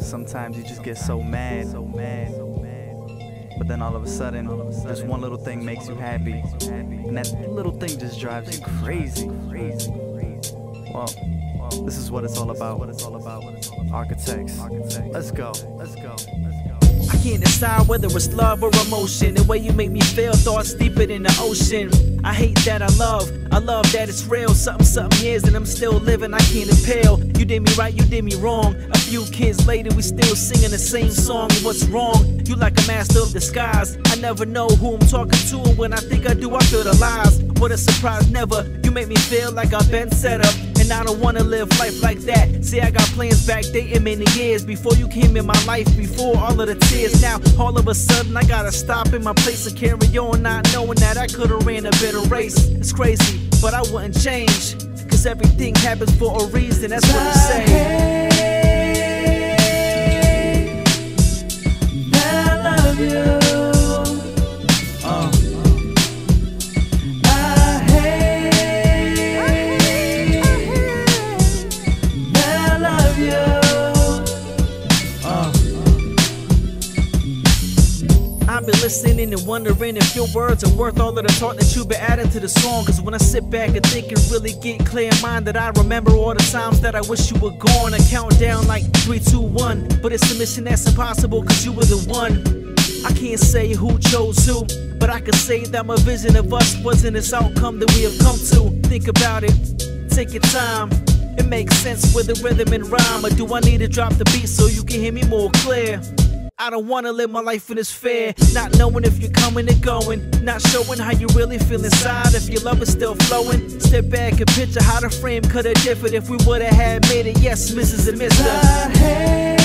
Sometimes you just get so mad. But then all of a sudden, just one little thing makes you happy, and that little thing just drives you crazy. Well, this is what it's all about. Architects. Let's go. I can't decide whether it's love or emotion. The way you make me feel, thoughts deeper than the ocean. I hate that I love that it's real. Something is, and I'm still living, I can't impale. You did me right, you did me wrong. A few kids later, we still singing the same song. What's wrong? You like a master of disguise. I never know who I'm talking to, and when I think I do, I feel the lies. What a surprise, never. You make me feel like I've been set up, and I don't wanna live life like that. See, I got plans back dating many years before you came in my life, before all of the tears. Now, all of a sudden, I gotta stop in my place and carry on, not knowing that I could've ran a better race. It's crazy, but I wouldn't change, cause everything happens for a reason, that's what they say. I've been listening and wondering if your words are worth all of the thought that you've been adding to the song. Cause when I sit back and think and really get clear in mind, that I remember all the times that I wish you were gone. I count down like 3, 2, 1, but it's a mission that's impossible cause you were the one. I can't say who chose who, but I can say that my vision of us wasn't this outcome that we have come to. Think about it, take your time, it makes sense with the rhythm and rhyme. Or do I need to drop the beat so you can hear me more clear? I don't wanna live my life in this fear, not knowing if you're coming and going, not showing how you really feel inside, if your love is still flowing. Step back and picture how the frame could've differed if we would've had made it. Yes, Mrs. and Mr. But hey,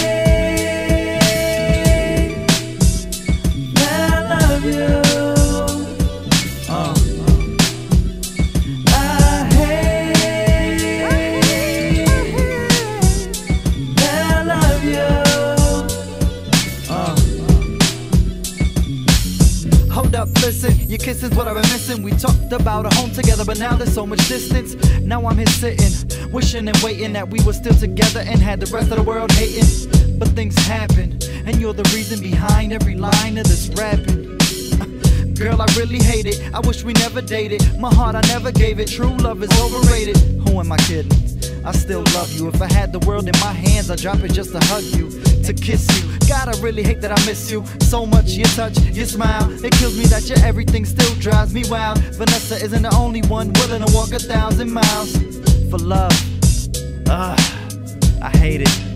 I love you. Hold up, listen, your kissing's what I've been missing. We talked about a home together, but now there's so much distance. Now I'm here sitting, wishing and waiting that we were still together and had the rest of the world hating. But things happen, and you're the reason behind every line of this rapping. Girl, I really hate it, I wish we never dated. My heart, I never gave it, true love is overrated. Who am I kidding? I still love you. If I had the world in my hands, I'd drop it just to hug you, to kiss you. God, I really hate that I miss you so much. Your touch, your smile, it kills me that your everything still drives me wild. Vanessa isn't the only one willing to walk 1,000 miles for love. I hate it.